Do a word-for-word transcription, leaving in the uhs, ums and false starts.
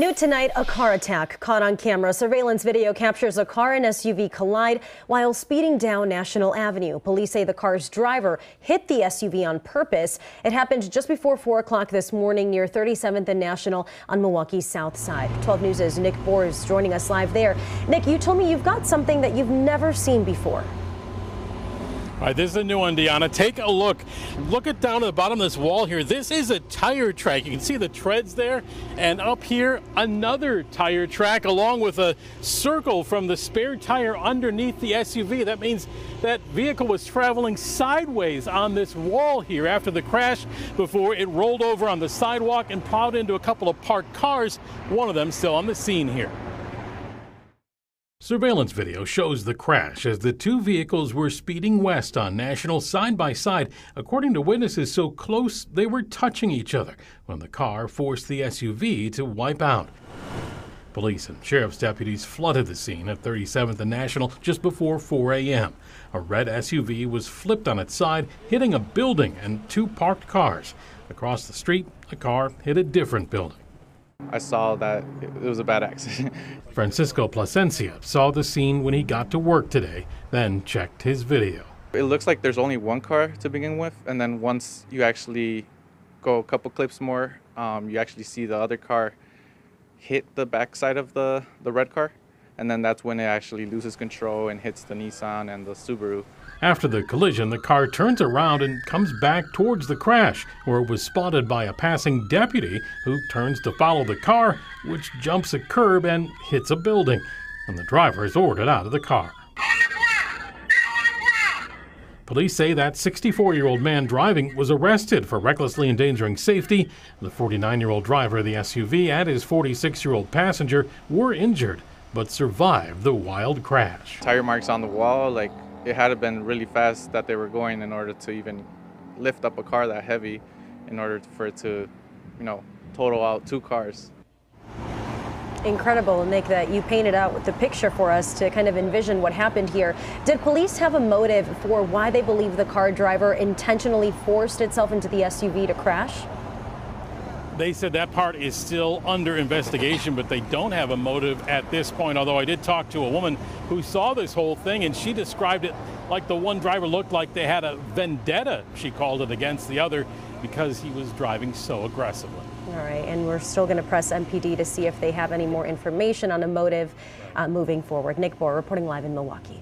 New tonight, a car attack caught on camera. Surveillance video captures a car and S U V collide while speeding down National Avenue. Police say the car's driver hit the S U V on purpose. It happened just before four o'clock this morning near thirty-seventh and National on Milwaukee's south side. twelve News' Nick Boers joining us live there. Nick, you told me you've got something that you've never seen before. All right, this is a new one, Deanna. Take a look. Look at down at the bottom of this wall here. This is a tire track. You can see the treads there. And up here, another tire track along with a circle from the spare tire underneath the S U V. That means that vehicle was traveling sideways on this wall here after the crash before it rolled over on the sidewalk and plowed into a couple of parked cars, one of them still on the scene here. Surveillance video shows the crash as the two vehicles were speeding west on National side by side, according to witnesses so close they were touching each other when the car forced the S U V to wipe out. Police and sheriff's deputies flooded the scene at thirty-seventh and National just before four a m A red S U V was flipped on its side, hitting a building and two parked cars. Across the street, a car hit a different building. I saw that it was a bad accident. Francisco Plasencia saw the scene when he got to work today, then checked his video. It looks like there's only one car to begin with, and then once you actually go a couple clips more, um, you actually see the other car hit the backside of the, the red car, and then that's when it actually loses control and hits the Nissan and the Subaru. After the collision, the car turns around and comes back towards the crash, where it was spotted by a passing deputy who turns to follow the car, which jumps a curb and hits a building, and the driver is ordered out of the car. Police say that sixty-four-year-old man driving was arrested for recklessly endangering safety. The forty-nine-year-old driver of the S U V and his forty-six-year-old passenger were injured, but survived the wild crash. Tire marks on the wall, like, it had to have been really fast that they were going in order to even lift up a car that heavy in order for it to, you know, total out two cars. Incredible, Nick, that you painted out with the picture for us to kind of envision what happened here. Did police have a motive for why they believe the car driver intentionally forced itself into the S U V to crash? They said that part is still under investigation, but they don't have a motive at this point, although I did talk to a woman who saw this whole thing, and she described it like the one driver looked like they had a vendetta, she called it, against the other because he was driving so aggressively. All right, and we're still going to press M P D to see if they have any more information on a motive uh, moving forward. Nick Boer reporting live in Milwaukee.